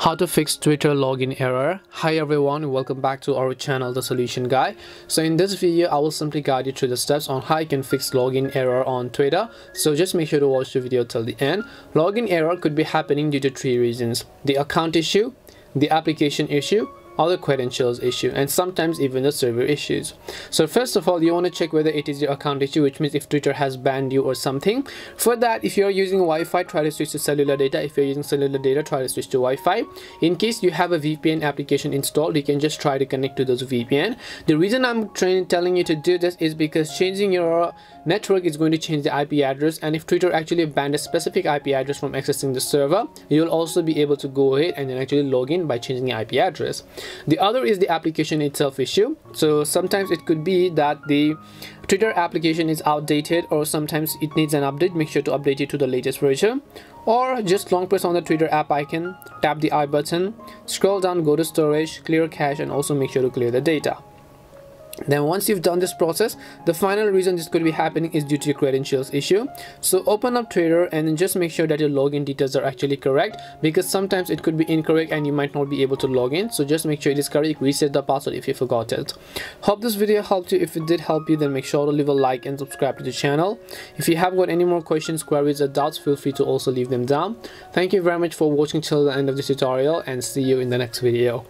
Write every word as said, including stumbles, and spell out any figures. How to fix Twitter login error. Hi everyone, welcome back to our channel, The Solution Guy. So in this video I will simply guide you through the steps on how you can fix login error on Twitter, so just make sure to watch the video till the end. Login error could be happening due to three reasons: the account issue, the application issue, or the credentials issue, and sometimes even the server issues. So first of all, you want to check whether it is your account issue, which means if Twitter has banned you or something. For that, if you're using Wi-Fi, try to switch to cellular data. If you're using cellular data, try to switch to Wi-Fi. In case you have a V P N application installed, you can just try to connect to those V P N. The reason I'm trying, telling you to do this is because changing your network is going to change the I P address, and if Twitter actually banned a specific I P address from accessing the server, you'll also be able to go ahead and then actually log in by changing the I P address. The other is the application itself issue. So sometimes it could be that the Twitter application is outdated, or sometimes it needs an update. Make sure to update it to the latest version, or just long press on the Twitter app icon, tap the I button, scroll down, go to storage, clear cache, and also make sure to clear the data. Then once you've done this process, the final reason this could be happening is due to your credentials issue. So open up Twitter and then just make sure that your login details are actually correct, because sometimes it could be incorrect and you might not be able to log in. So just make sure it is correct. Reset the password if you forgot it. Hope this video helped you. If it did help you, then make sure to leave a like and subscribe to the channel. If you have got any more questions, queries or doubts, feel free to also leave them down. Thank you very much for watching till the end of this tutorial, and see you in the next video.